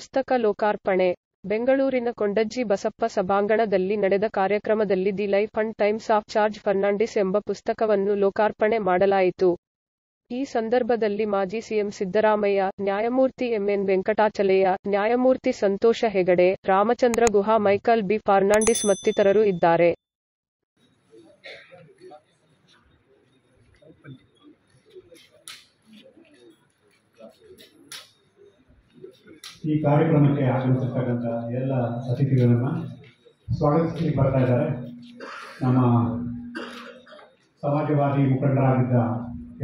ಪುಸ್ತಕ ಲೋಕಾರ್ಪಣೆ. ಬೆಂಗಳೂರಿನ ಕೊಂಡಜ್ಜಿ ಬಸಪ್ಪ ಸಭಾಂಗಣದಲ್ಲಿ ನಡೆದ ಕಾರ್ಯಕ್ರಮದಲ್ಲಿ the life and times of charge Fernandes ಎಂಬ ಪುಸ್ತಕವನ್ನು ಲೋಕಾರ್ಪಣೆ ಮಾಡಲಾಯಿತು. ಈ ಸಂದರ್ಭದಲ್ಲಿ ಮಾಜಿ ಸಿಎಂ ಸಿದ್ದರಾಮಯ್ಯ, ನ್ಯಾಯಮೂರ್ತಿ ಎಂಎನ್ ವೆಂಕಟಾಚಲಯ್ಯ, ನ್ಯಾಯಮೂರ್ತಿ ಸಂತೋಷ ಹೆಗಡೆ, ರಾಮಚಂದ್ರ ಗುಹಾ, ಮೈಕಲ್ ಬಿ ಫರ್ನಾಂಡಿಸ್ ಮತ್ತಿತರರು ಇದ್ದಾರೆ. ಈ ಕಾರ್ಯಕ್ರಮಕ್ಕೆ ಆಗಮಿಸಿರ್ತಕ್ಕಂಥ ಎಲ್ಲ ಅತಿಥಿಗಳನ್ನು ಸ್ವಾಗತಿಸಿ ಬರ್ತಾ ಇದ್ದಾರೆ ನಮ್ಮ ಸಮಾಜವಾದಿ ಮುಖಂಡರಾಗಿದ್ದ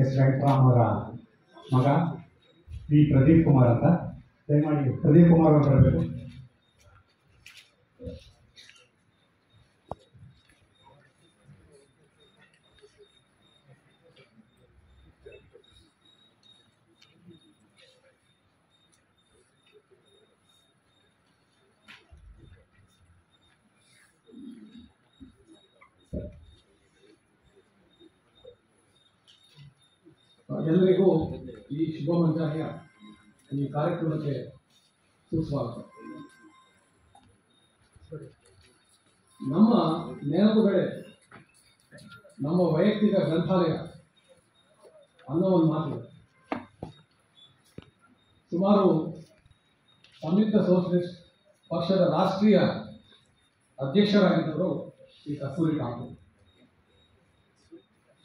ಎಸ್ ವೆಂಕಟರಾಮ್ ಅವರ ಮಗ ವಿ ಪ್ರದೀಪ್ ಕುಮಾರ್ ಅಂತ. ದಯಮಾಡಿ ಪ್ರದೀಪ್ ಕುಮಾರ್ ಅವರು ಬರಬೇಕು. ಎಲ್ಲರಿಗೂ ಈ ಶುಭ ಮಂಜಾನೆಯ ಈ ಕಾರ್ಯಕ್ರಮಕ್ಕೆ ಸುಸ್ವಾಗತ. ನಮ್ಮ ನೆನಪುಗಳೇ ನಮ್ಮ ವೈಯಕ್ತಿಕ ಗ್ರಂಥಾಲಯ ಅನ್ನೋ ಒಂದು ಮಾತು. ಸುಮಾರು ಸಂಯುಕ್ತ ಸೋಷಲಿಸ್ಟ್ ಪಕ್ಷದ ರಾಷ್ಟ್ರೀಯ ಅಧ್ಯಕ್ಷರಾಗಿದ್ದವರು ಈ ಕಸ್ತೂರಿ ಕಾಂತು.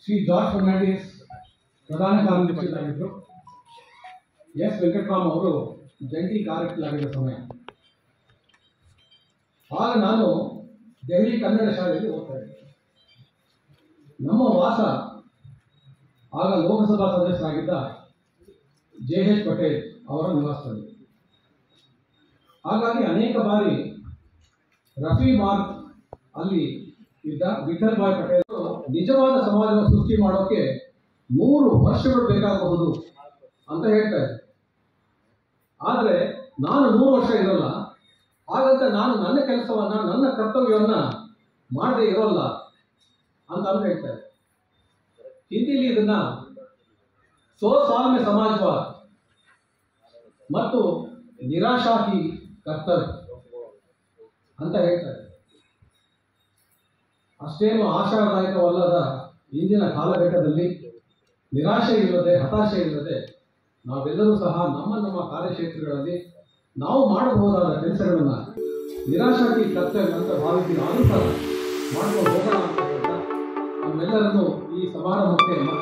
ಶ್ರೀ ಜಾರ್ಜ್ ಫರ್ನಾಂಡಿಸ್ ಪ್ರಧಾನ ಕಾರ್ಯದರ್ಶಿಯಾಗಿದ್ದರು. ಎಸ್ ವೆಂಕಟರಾಮ್ ಅವರು ಜಂಟಿ ಕಾರ್ಯದರ್ಶಿಯಾಗಿದ್ದ ಸಮಯ. ಆಗ ನಾನು ದೆಹಲಿ ಕನ್ನಡ ಶಾಲೆಯಲ್ಲಿ ಓದ್ತಾ ಇದ್ದೆ. ನಮ್ಮ ವಾಸ ಆಗ ಲೋಕಸಭಾ ಸದಸ್ಯರಾಗಿದ್ದ JH ಪಟೇಲ್ ಅವರ ನಿವಾಸದಲ್ಲಿ. ಹಾಗಾಗಿ ಅನೇಕ ಬಾರಿ ರಫಿ ಮಾರ್ಕ್ ಅಲ್ಲಿ ಇದ್ದ ವಿಠಲ್ ಭಾಯ್ ಪಟೇಲ್ ನಿಜವಾದ ಸಮಾಜವನ್ನು ಸೃಷ್ಟಿ ಮಾಡೋಕ್ಕೆ 100 ವರ್ಷಗಳು ಬೇಕಾಗಬಹುದು ಅಂತ ಹೇಳ್ತಾ ಇದ್ದೆ. ಆದರೆ ನಾನು 100 ವರ್ಷ ಇರೋಲ್ಲ, ಹಾಗಂತ ನಾನು ನನ್ನ ಕೆಲಸವನ್ನು, ನನ್ನ ಕರ್ತವ್ಯವನ್ನು ಮಾಡದೇ ಇರೋಲ್ಲ ಅಂತ ಹೇಳ್ತಾ ಇದ್ದೆ. ಹಿಂದಿಯಲ್ಲಿ ಇದನ್ನು ಸ್ವಸಾಮ್ಯ ಸಮಾಜವಾದ ಮತ್ತು ನಿರಾಶಾಹಿ ಕರ್ತವ್ಯ ಅಂತ ಹೇಳ್ತಾ ಇದ್ದೆ. ಅಷ್ಟೇನು ಆಶಾದಾಯಕವಲ್ಲದ ಇಂದಿನ ಕಾಲಘಟ್ಟದಲ್ಲಿ ನಿರಾಶೆ ಇಲ್ಲದೆ, ಹತಾಶೆ ಇಲ್ಲದೆ ನಾವೆಲ್ಲರೂ ಸಹ ನಮ್ಮ ಕಾರ್ಯಕ್ಷೇತ್ರಗಳಲ್ಲಿ ನಾವು ಮಾಡಬಹುದಾದ ಕೆಲಸಗಳನ್ನು ನಿರಾಶಾಕಿ ಕರ್ತವ್ಯ ಅಂತ ಭಾವಿಸಿ ನಾನು ಸಹ ಮಾಡ್ಕೊಂಡು ಹೋಗೋಣ ಅಂತ ನಮ್ಮೆಲ್ಲರನ್ನು ಈ ಸಮಾರಂಭಕ್ಕೆ